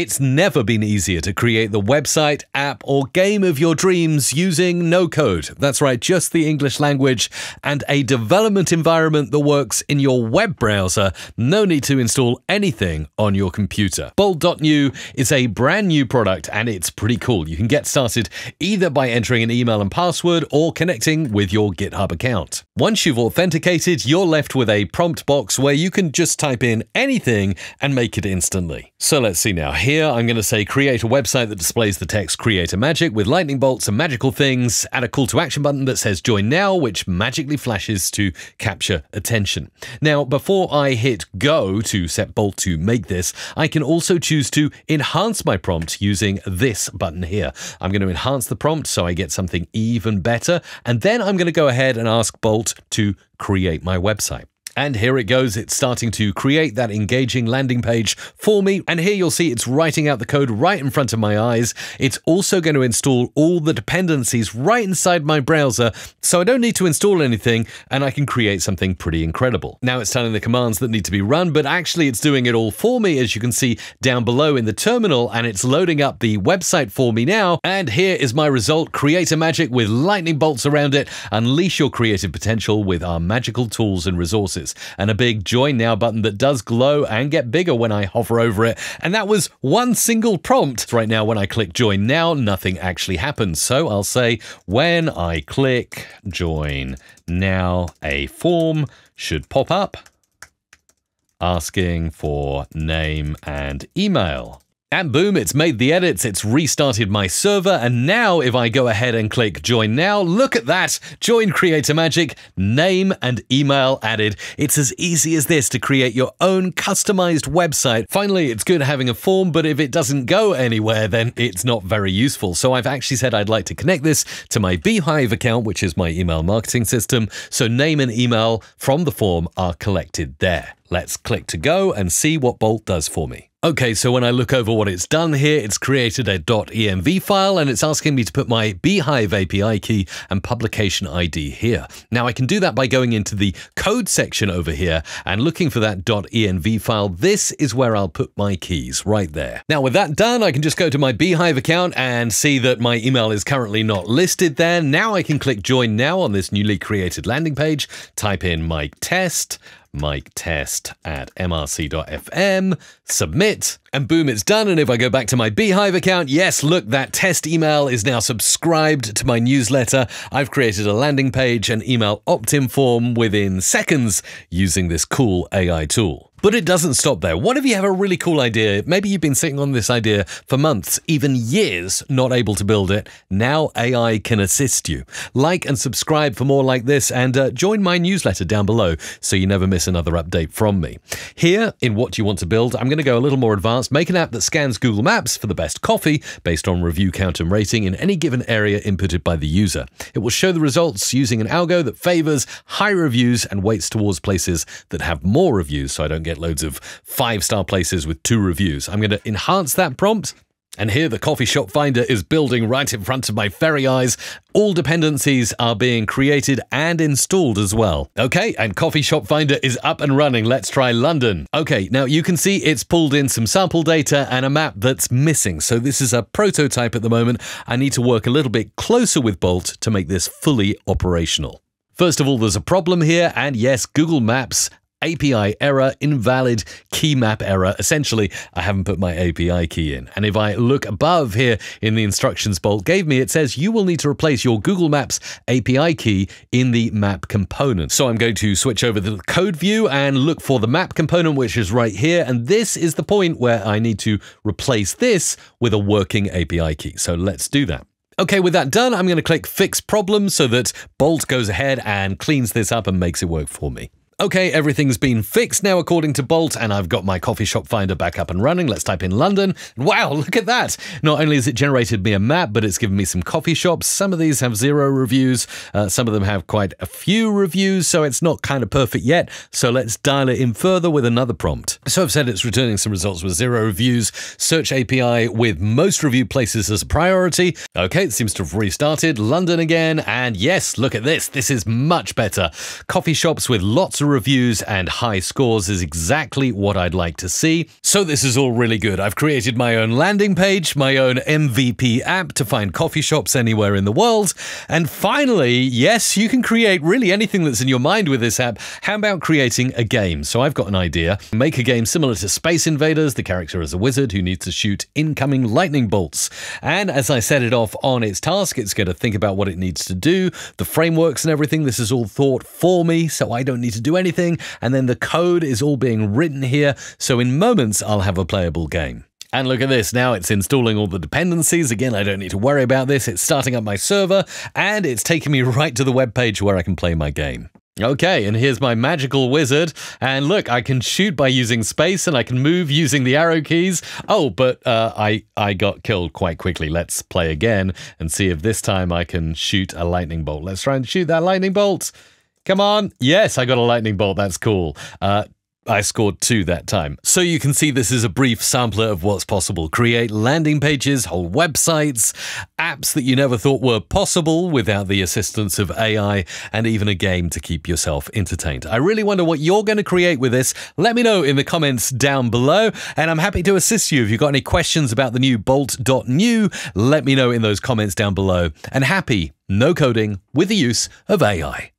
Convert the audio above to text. It's never been easier to create the website, app, or game of your dreams using no code. That's right, just the English language and a development environment that works in your web browser. No need to install anything on your computer. Bolt.new is a brand new product and it's pretty cool. You can get started either by entering an email and password or connecting with your GitHub account. Once you've authenticated, you're left with a prompt box where you can just type in anything and make it instantly. So let's see now. Here I'm going to say create a website that displays the text Creator Magic with lightning bolts and magical things. Add a call to action button that says join now, which magically flashes to capture attention. Now, before I hit go to set Bolt to make this, I can also choose to enhance my prompt using this button here. I'm going to enhance the prompt so I get something even better. And then I'm going to go ahead and ask Bolt to create my website. And here it goes. It's starting to create that engaging landing page for me. And here you'll see it's writing out the code right in front of my eyes. It's also going to install all the dependencies right inside my browser, so I don't need to install anything and I can create something pretty incredible. Now it's telling the commands that need to be run, but actually it's doing it all for me, as you can see down below in the terminal, and it's loading up the website for me now. And here is my result, Creator Magic with lightning bolts around it. Unleash your creative potential with our magical tools and resources. And a big join now button that does glow and get bigger when I hover over it. And that was one single prompt. Right now, when I click join now, nothing actually happens. So I'll say, when I click join now, a form should pop up asking for name and email. And boom, it's made the edits, it's restarted my server, and now if I go ahead and click join now, look at that, join Creator Magic, name and email added. It's as easy as this to create your own customized website. Finally, it's good having a form, but if it doesn't go anywhere, then it's not very useful. So I've actually said I'd like to connect this to my beehiiv account, which is my email marketing system. So name and email from the form are collected there. Let's click to go and see what Bolt does for me. Okay, so when I look over what it's done here, it's created a .env file and it's asking me to put my beehiiv API key and publication ID here. Now I can do that by going into the code section over here and looking for that .env file. This is where I'll put my keys right there. Now with that done, I can just go to my beehiiv account and see that my email is currently not listed there. Now I can click join now on this newly created landing page, type in mic test at mrc.fm, submit, and boom, it's done. And if I go back to my beehiiv account, yes, look, that test email is now subscribed to my newsletter. I've created a landing page and email opt-in form within seconds using this cool AI tool. But it doesn't stop there. What if you have a really cool idea? Maybe you've been sitting on this idea for months, even years, not able to build it. Now AI can assist you. Like and subscribe for more like this, and join my newsletter down below so you never miss another update from me. Here in what you want to build, I'm going to go a little more advanced. Make an app that scans Google Maps for the best coffee based on review count and rating in any given area inputted by the user. It will show the results using an algo that favors high reviews and weights towards places that have more reviews, so I don't get loads of 5-star places with 2 reviews. I'm going to enhance that prompt. And here the coffee shop finder is building right in front of my very eyes. All dependencies are being created and installed as well. Okay, and coffee shop finder is up and running. Let's try London. Okay, now you can see it's pulled in some sample data and a map that's missing. So this is a prototype at the moment. I need to work a little bit closer with Bolt to make this fully operational. First of all, there's a problem here. And yes, Google Maps API error, invalid key map error. Essentially, I haven't put my API key in. And if I look above here in the instructions Bolt gave me, it says you will need to replace your Google Maps API key in the map component. So I'm going to switch over to the code view and look for the map component, which is right here. And this is the point where I need to replace this with a working API key. So let's do that. Okay, with that done, I'm going to click fix problem so that Bolt goes ahead and cleans this up and makes it work for me. Okay, everything's been fixed now according to Bolt, and I've got my coffee shop finder back up and running. Let's type in London. Wow, look at that. Not only has it generated me a map, but it's given me some coffee shops. Some of these have 0 reviews. Some of them have quite a few reviews, so it's not kind of perfect yet. So let's dial it in further with another prompt. So I've said it's returning some results with 0 reviews. Search API with most reviewed places as a priority. Okay, it seems to have restarted. London again. And yes, look at this. This is much better. Coffee shops with lots of reviews and high scores is exactly what I'd like to see. So this is all really good. I've created my own landing page, my own MVP app to find coffee shops anywhere in the world. And finally, yes, you can create really anything that's in your mind with this app. How about creating a game? So I've got an idea. Make a game similar to Space Invaders. The character is a wizard who needs to shoot incoming lightning bolts. And as I set it off on its task, it's going to think about what it needs to do, the frameworks and everything. This is all thought for me, so I don't need to do anything. And then the code is all being written here. So in moments, I'll have a playable game. And look at this, now it's installing all the dependencies. Again, I don't need to worry about this. It's starting up my server and it's taking me right to the web page where I can play my game. Okay, and here's my magical wizard. And look, I can shoot by using space and I can move using the arrow keys. Oh, but I got killed quite quickly. Let's play again and see if this time I can shoot a lightning bolt. Let's try and shoot that lightning bolt. Come on. Yes, I got a lightning bolt. That's cool. I scored 2 that time. So you can see this is a brief sampler of what's possible. Create landing pages, whole websites, apps that you never thought were possible without the assistance of AI, and even a game to keep yourself entertained. I really wonder what you're going to create with this. Let me know in the comments down below, and I'm happy to assist you. If you've got any questions about the new Bolt.new, let me know in those comments down below. And happy no coding with the use of AI.